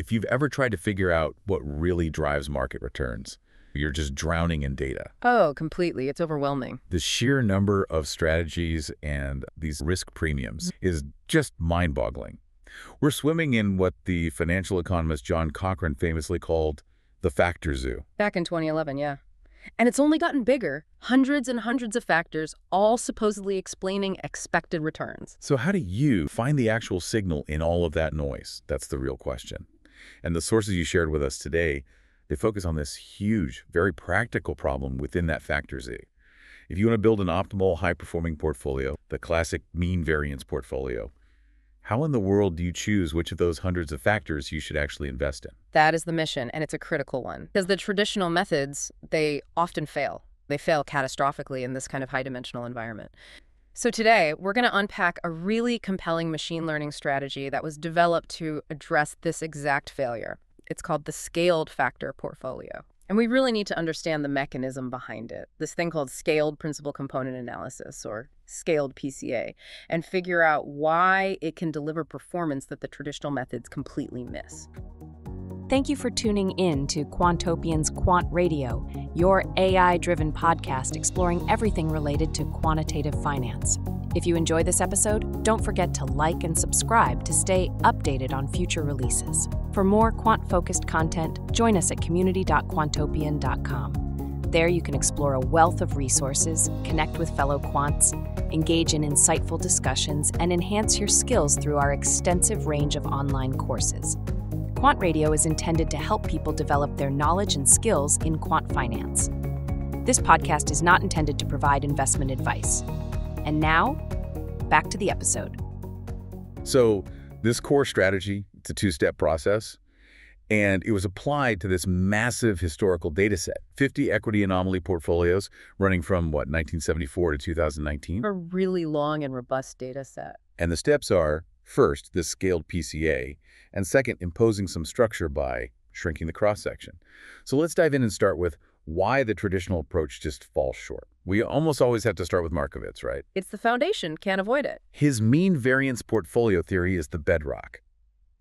If you've ever tried to figure out what really drives market returns, you're just drowning in data. Oh, completely. It's overwhelming. The sheer number of strategies and these risk premiums is just mind-boggling. We're swimming in what the financial economist John Cochrane famously called the factor zoo. Back in 2011, yeah. And it's only gotten bigger. Hundreds and hundreds of factors, all supposedly explaining expected returns. So how do you find the actual signal in all of that noise? That's the real question. And the sources you shared with us today, they focus on this huge, very practical problem within that factor zoo. If you want to build an optimal, high-performing portfolio, the classic mean variance portfolio, how in the world do you choose which of those hundreds of factors you should actually invest in? That is the mission, and it's a critical one. Because the traditional methods, they often fail. They fail catastrophically in this kind of high-dimensional environment. So today, we're going to unpack a really compelling machine learning strategy that was developed to address this exact failure. It's called the scaled factor portfolio. And we really need to understand the mechanism behind it, this thing called scaled principal component analysis, or scaled PCA, and figure out why it can deliver performance that the traditional methods completely miss. Thank you for tuning in to Quantopian's Quant Radio, your AI-driven podcast exploring everything related to quantitative finance. If you enjoy this episode, don't forget to like and subscribe to stay updated on future releases. For more quant-focused content, join us at community.quantopian.com. There you can explore a wealth of resources, connect with fellow quants, engage in insightful discussions, and enhance your skills through our extensive range of online courses. Quant Radio is intended to help people develop their knowledge and skills in quant finance. This podcast is not intended to provide investment advice. And now, back to the episode. So this core strategy, it's a two-step process, and it was applied to this massive historical data set, 50 equity anomaly portfolios running from, what, 1974 to 2019? A really long and robust data set. And the steps are, first, this scaled PCA, and second, imposing some structure by shrinking the cross-section. So let's dive in and start with why the traditional approach just falls short. We almost always have to start with Markowitz, right? It's the foundation, can't avoid it. His mean variance portfolio theory is the bedrock.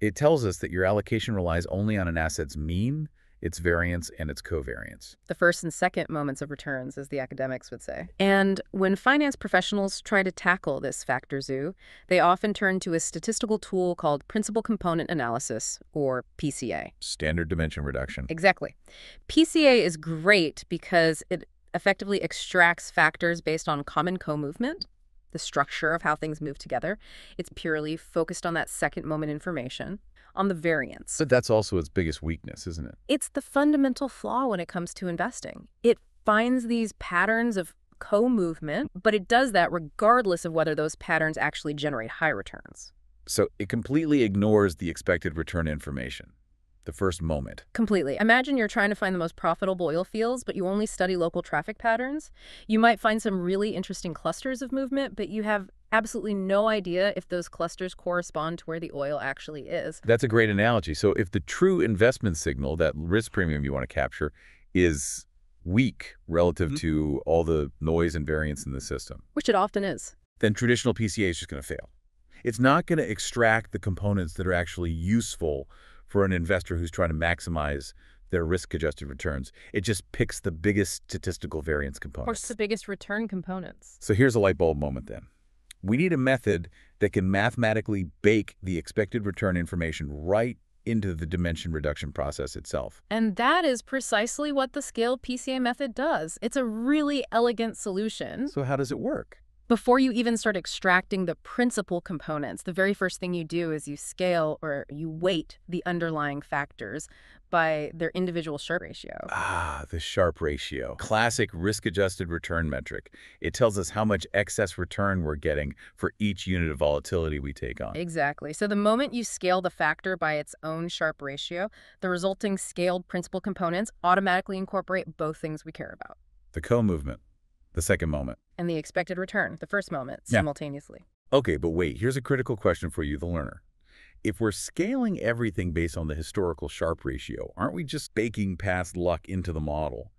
It tells us that your allocation relies only on an asset's mean, its variance, and its covariance. The first and second moments of returns, as the academics would say. And when finance professionals try to tackle this factor zoo, they often turn to a statistical tool called principal component analysis, or PCA. Standard dimension reduction. Exactly. PCA is great because it effectively extracts factors based on common co-movement, the structure of how things move together. It's purely focused on that second moment information, on the variance. But that's also its biggest weakness, isn't it? It's the fundamental flaw when it comes to investing. It finds these patterns of co-movement, but it does that regardless of whether those patterns actually generate high returns. So it completely ignores the expected return information, the first moment. Completely. Imagine you're trying to find the most profitable oil fields, but you only study local traffic patterns. You might find some really interesting clusters of movement, but you have absolutely no idea if those clusters correspond to where the oil actually is. That's a great analogy. So if the true investment signal, that risk premium you want to capture, is weak relative to all the noise and variance in the system, which it often is, then traditional PCA is just going to fail. It's not going to extract the components that are actually useful for an investor who's trying to maximize their risk-adjusted returns. It just picks the biggest statistical variance components. Or the biggest return components. So here's a light bulb moment then. We need a method that can mathematically bake the expected return information right into the dimension reduction process itself. And that is precisely what the scaled PCA method does. It's a really elegant solution. So how does it work? Before you even start extracting the principal components, the very first thing you do is you scale, or you weight, the underlying factors by their individual Sharpe ratio. Ah, the Sharpe ratio. Classic risk-adjusted return metric. It tells us how much excess return we're getting for each unit of volatility we take on. Exactly. So the moment you scale the factor by its own Sharpe ratio, the resulting scaled principal components automatically incorporate both things we care about. The co-movement, the second moment. And the expected return, the first moment, simultaneously. Okay, but wait, here's a critical question for you, the learner. If we're scaling everything based on the historical Sharpe ratio, aren't we just baking past luck into the model?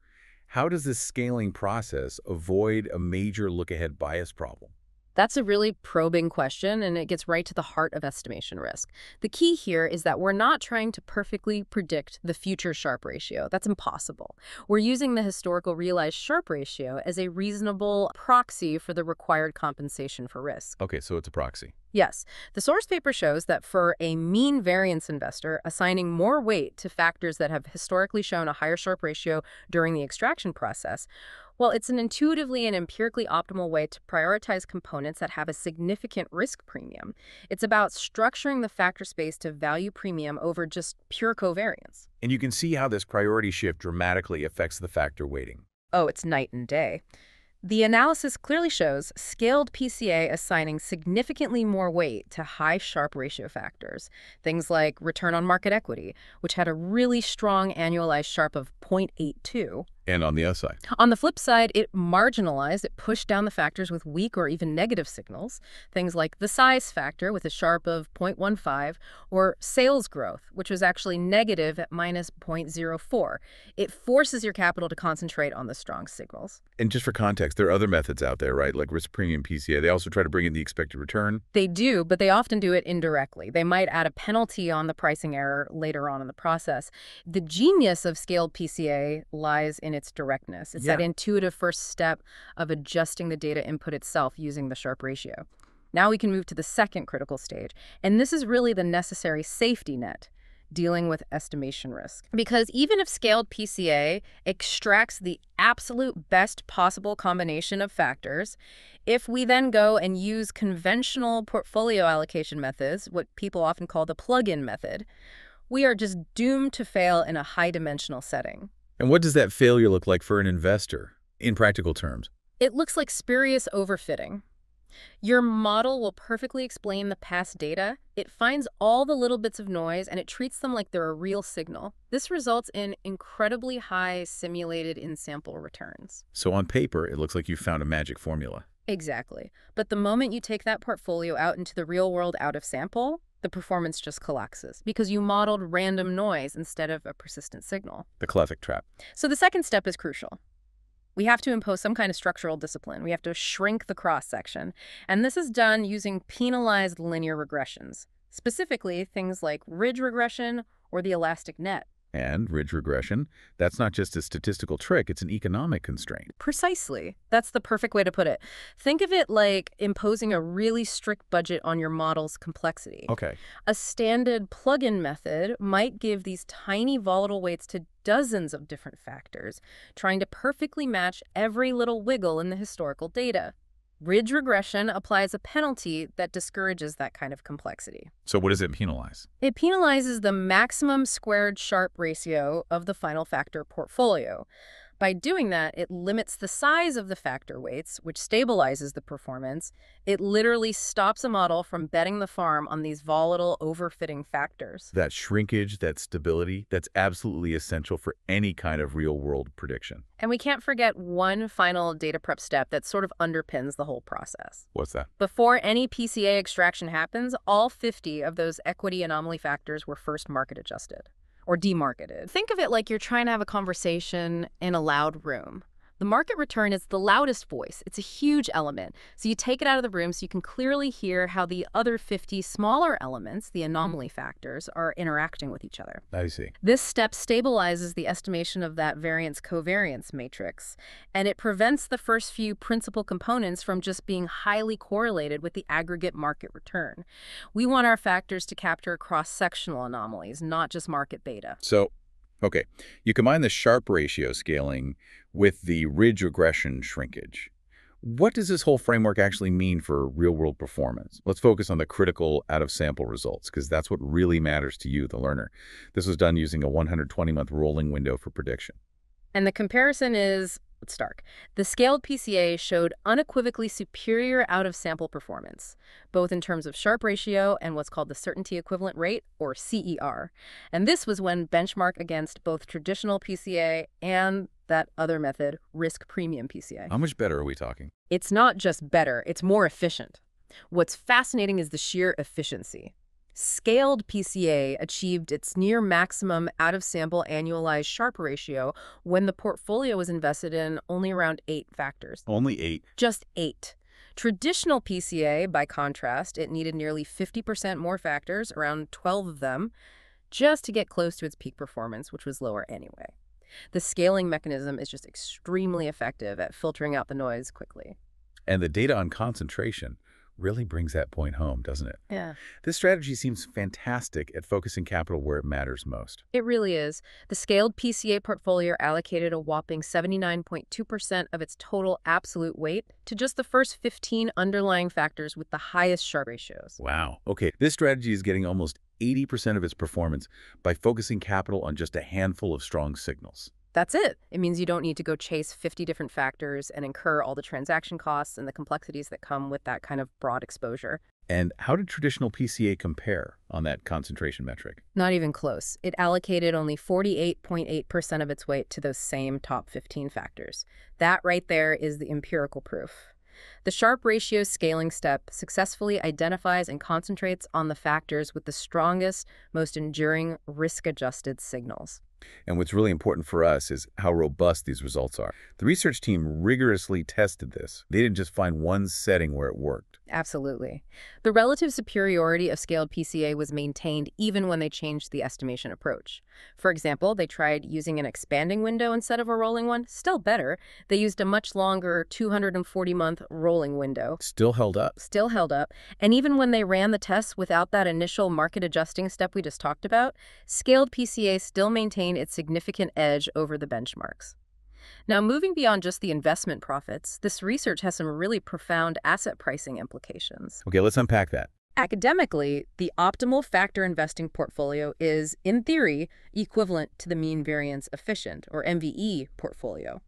How does this scaling process avoid a major look-ahead bias problem? That's a really probing question, and it gets right to the heart of estimation risk. The key here is that we're not trying to perfectly predict the future Sharpe ratio. That's impossible. We're using the historical realized Sharpe ratio as a reasonable proxy for the required compensation for risk. Okay, so it's a proxy. Yes. The source paper shows that for a mean variance investor, assigning more weight to factors that have historically shown a higher Sharpe ratio during the extraction process, well, it's an intuitively and empirically optimal way to prioritize components that have a significant risk premium. It's about structuring the factor space to value premium over just pure covariance. And you can see how this priority shift dramatically affects the factor weighting. Oh, it's night and day. The analysis clearly shows scaled PCA assigning significantly more weight to high Sharpe ratio factors, things like return on market equity, which had a really strong annualized Sharpe of 0.82. And on the other side. On the flip side, it marginalized, it pushed down the factors with weak or even negative signals, things like the size factor with a Sharpe of 0.15 or sales growth, which was actually negative at minus 0.04. It forces your capital to concentrate on the strong signals. And just for context, there are other methods out there, right? Like risk premium PCA. They also try to bring in the expected return. They do, but they often do it indirectly. They might add a penalty on the pricing error later on in the process. The genius of scaled PCA lies in its directness. It's that intuitive first step of adjusting the data input itself using the Sharpe ratio. Now we can move to the second critical stage, and this is really the necessary safety net dealing with estimation risk. Because even if scaled PCA extracts the absolute best possible combination of factors, if we then go and use conventional portfolio allocation methods, what people often call the plug-in method, we are just doomed to fail in a high-dimensional setting. And what does that failure look like for an investor in practical terms? It looks like spurious overfitting. Your model will perfectly explain the past data. It finds all the little bits of noise and it treats them like they're a real signal. This results in incredibly high simulated in-sample returns. So on paper, it looks like you found a magic formula. Exactly. But the moment you take that portfolio out into the real world out of sample, the performance just collapses because you modeled random noise instead of a persistent signal. The classic trap. So the second step is crucial. We have to impose some kind of structural discipline. We have to shrink the cross-section. And this is done using penalized linear regressions, specifically things like ridge regression or the elastic net. And ridge regression, that's not just a statistical trick, it's an economic constraint. Precisely. That's the perfect way to put it. Think of it like imposing a really strict budget on your model's complexity. Okay. A standard plug-in method might give these tiny volatile weights to dozens of different factors, trying to perfectly match every little wiggle in the historical data. Ridge regression applies a penalty that discourages that kind of complexity. So what does it penalize? It penalizes the maximum squared Sharpe ratio of the final factor portfolio. By doing that, it limits the size of the factor weights, which stabilizes the performance. It literally stops a model from betting the farm on these volatile, overfitting factors. That shrinkage, that stability, that's absolutely essential for any kind of real-world prediction. And we can't forget one final data prep step that sort of underpins the whole process. What's that? Before any PCA extraction happens, all 50 of those equity anomaly factors were first market adjusted or demarketed. Think of it like you're trying to have a conversation in a loud room. The market return is the loudest voice. It's a huge element. So you take it out of the room so you can clearly hear how the other 50 smaller elements, the anomaly factors, are interacting with each other. I see. This step stabilizes the estimation of that variance-covariance matrix, and it prevents the first few principal components from just being highly correlated with the aggregate market return. We want our factors to capture cross-sectional anomalies, not just market beta. So, okay, you combine the Sharpe ratio scaling with the ridge regression shrinkage. What does this whole framework actually mean for real-world performance? Let's focus on the critical out-of-sample results, because that's what really matters to you, the learner. This was done using a 120-month rolling window for prediction. And the comparison is stark. The scaled PCA showed unequivocally superior out-of-sample performance, both in terms of Sharpe ratio and what's called the certainty equivalent rate, or CER. And this was when benchmarked against both traditional PCA and that other method, risk premium PCA. How much better are we talking? It's not just better, it's more efficient. What's fascinating is the sheer efficiency. Scaled PCA achieved its near maximum out-of-sample annualized Sharpe ratio when the portfolio was invested in only around 8 factors. Only 8? Just 8. Traditional PCA, by contrast, it needed nearly 50% more factors, around 12 of them, just to get close to its peak performance, which was lower anyway. The scaling mechanism is just extremely effective at filtering out the noise quickly. And the data on concentration really brings that point home, doesn't it? Yeah. This strategy seems fantastic at focusing capital where it matters most. It really is. The scaled PCA portfolio allocated a whopping 79.2% of its total absolute weight to just the first 15 underlying factors with the highest Sharpe ratios. Wow. Okay, this strategy is getting almost 80% of its performance by focusing capital on just a handful of strong signals. That's it. It means you don't need to go chase 50 different factors and incur all the transaction costs and the complexities that come with that kind of broad exposure. And how did traditional PCA compare on that concentration metric? Not even close. It allocated only 48.8% of its weight to those same top 15 factors. That right there is the empirical proof. The Sharpe ratio scaling step successfully identifies and concentrates on the factors with the strongest, most enduring risk-adjusted signals. And what's really important for us is how robust these results are. The research team rigorously tested this. They didn't just find one setting where it worked. Absolutely. The relative superiority of scaled PCA was maintained even when they changed the estimation approach. For example, they tried using an expanding window instead of a rolling one. Still better. They used a much longer 240-month rolling window. Still held up. Still held up. And even when they ran the tests without that initial market adjusting step we just talked about, scaled PCA still maintained its significant edge over the benchmarks. Now, moving beyond just the investment profits, this research has some really profound asset pricing implications. Okay, let's unpack that. Academically, the optimal factor investing portfolio is, in theory, equivalent to the mean variance efficient, or MVE portfolio.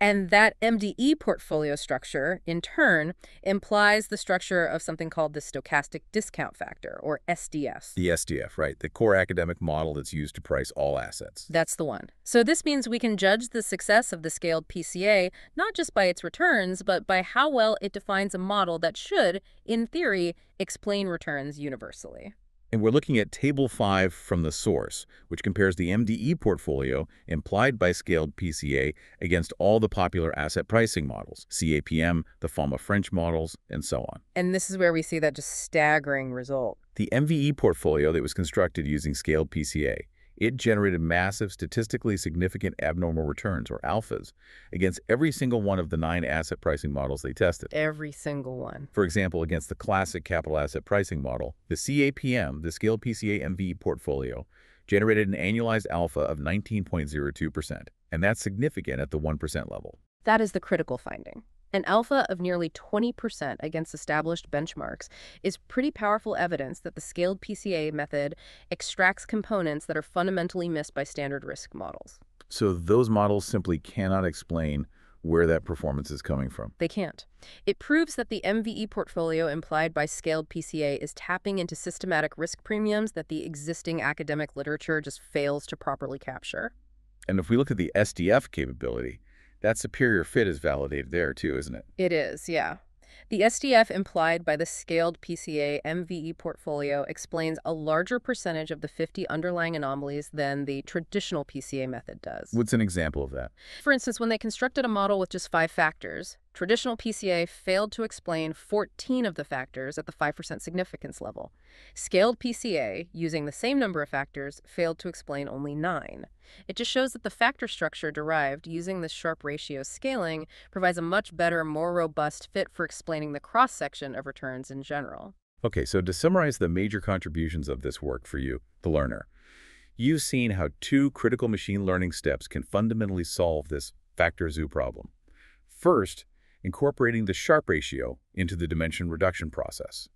And that MDE portfolio structure, in turn, implies the structure of something called the stochastic discount factor, or SDF. The SDF, right, the core academic model that's used to price all assets. That's the one. So this means we can judge the success of the scaled PCA not just by its returns, but by how well it defines a model that should, in theory, explain returns universally. And we're looking at Table 5 from the source, which compares the MDE portfolio implied by scaled PCA against all the popular asset pricing models, CAPM, the Fama-French models, and so on. And this is where we see that just staggering result. The MVE portfolio that was constructed using scaled PCA, it generated massive, statistically significant abnormal returns, or alphas, against every single one of the 9 asset pricing models they tested. Every single one. For example, against the classic capital asset pricing model, the CAPM, the Scaled PCA MVE portfolio, generated an annualized alpha of 19.02%, and that's significant at the 1% level. That is the critical finding. An alpha of nearly 20% against established benchmarks is pretty powerful evidence that the scaled PCA method extracts components that are fundamentally missed by standard risk models. So those models simply cannot explain where that performance is coming from. They can't. It proves that the MVE portfolio implied by scaled PCA is tapping into systematic risk premiums that the existing academic literature just fails to properly capture. And if we look at the SDF capability, that superior fit is validated there, too, isn't it? It is, yeah. The SDF implied by the scaled PCA MVE portfolio explains a larger percentage of the 50 underlying anomalies than the traditional PCA method does. What's an example of that? For instance, when they constructed a model with just 5 factors, traditional PCA failed to explain 14 of the factors at the 5% significance level. Scaled PCA, using the same number of factors, failed to explain only 9. It just shows that the factor structure derived using the Sharpe ratio scaling provides a much better, more robust fit for explaining the cross-section of returns in general. Okay, so to summarize the major contributions of this work for you, the learner, you've seen how 2 critical machine learning steps can fundamentally solve this factor zoo problem. First, incorporating the Sharpe ratio into the dimension reduction process.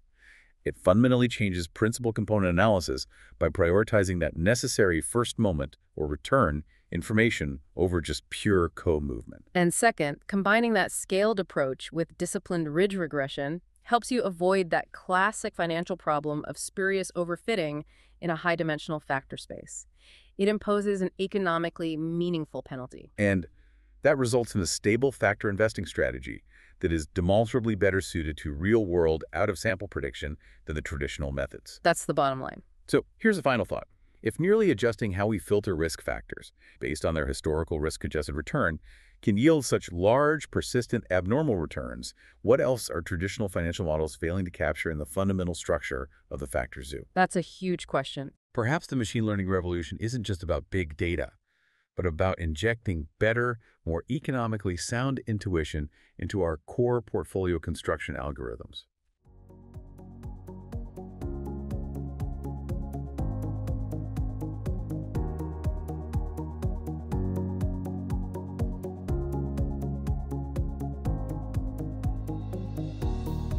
It fundamentally changes principal component analysis by prioritizing that necessary first moment or return information over just pure co-movement. And second, combining that scaled approach with disciplined ridge regression helps you avoid that classic financial problem of spurious overfitting in a high-dimensional factor space. It imposes an economically meaningful penalty. And that results in a stable factor investing strategy that is demonstrably better suited to real-world, out-of-sample prediction than the traditional methods. That's the bottom line. So here's a final thought. if merely adjusting how we filter risk factors based on their historical risk-adjusted return can yield such large, persistent, abnormal returns, what else are traditional financial models failing to capture in the fundamental structure of the factor zoo? That's a huge question. Perhaps the machine learning revolution isn't just about big data, but about injecting better, more economically sound intuition into our core portfolio construction algorithms.